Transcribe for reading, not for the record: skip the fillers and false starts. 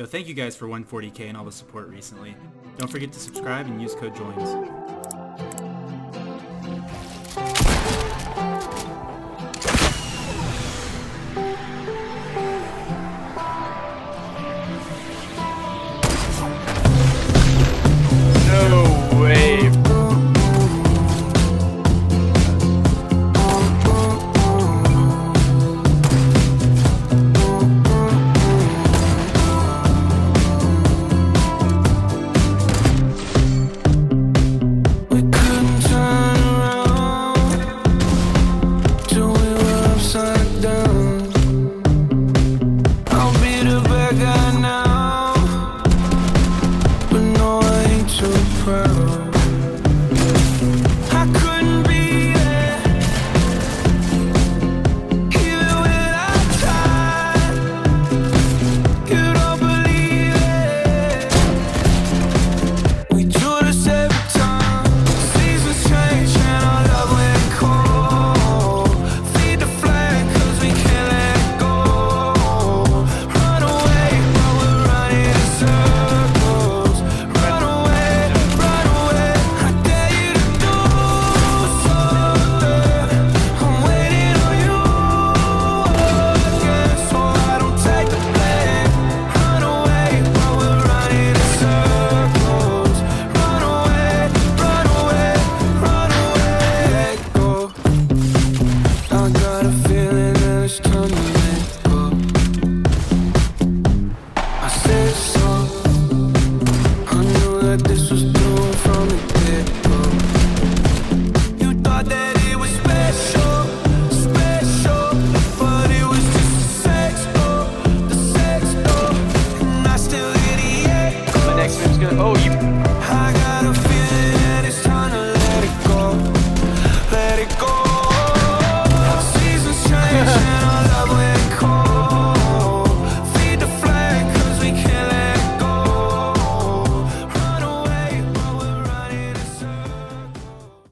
Yo, thank you guys for 140K and all the support recently. Don't forget to subscribe and use code Joymz.